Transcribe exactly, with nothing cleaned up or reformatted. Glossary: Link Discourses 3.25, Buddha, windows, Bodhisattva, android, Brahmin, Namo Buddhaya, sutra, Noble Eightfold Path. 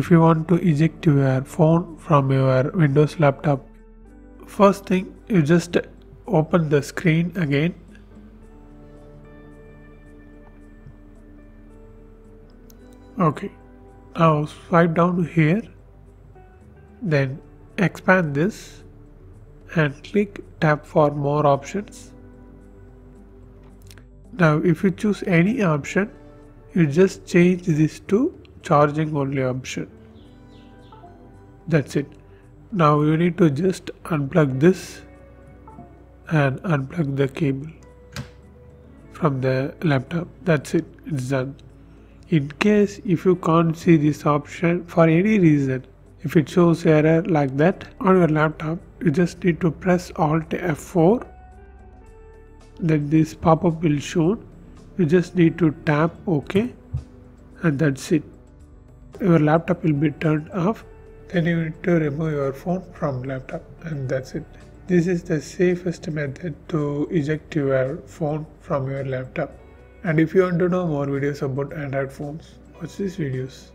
if you want to eject your phone from your Windows laptop. First thing, you just open the screen again. Okay, now swipe down here, then expand this and click tab for more options. Now if you choose any option, you just change this to charging only option. That's it. Now you need to just unplug this and unplug the cable from the laptop. That's it, it's done. In case if you can't see this option for any reason, if it shows error like that on your laptop, you just need to press Alt F four. Then this pop-up will show. You just need to tap OK and that's it. Your laptop will be turned off. Then you need to remove your phone from laptop and that's it. This is the safest method to eject your phone from your laptop. And if you want to know more videos about Android phones, watch these videos.